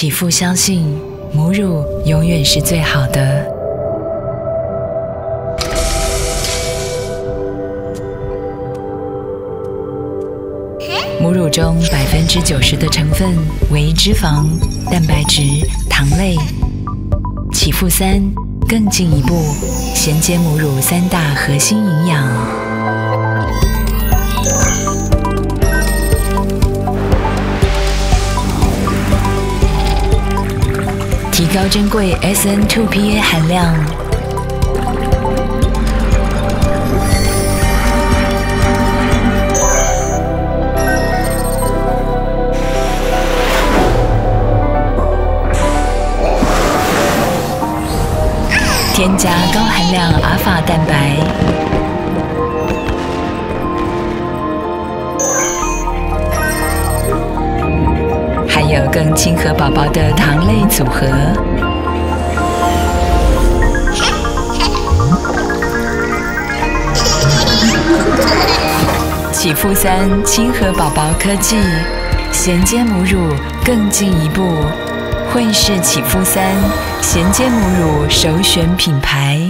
媳妇相信母乳永远是最好的。母乳中90%的成分为脂肪、蛋白质、糖类。媳妇三更进一步衔接母乳3大核心营养。 提高珍贵 sn-2 PA 含量，添加高含量阿尔法蛋白，还有更亲和宝宝的糖类组合。 媳妇三亲和宝宝科技衔接母乳更进一步，惠氏媳妇三衔接母乳首选品牌。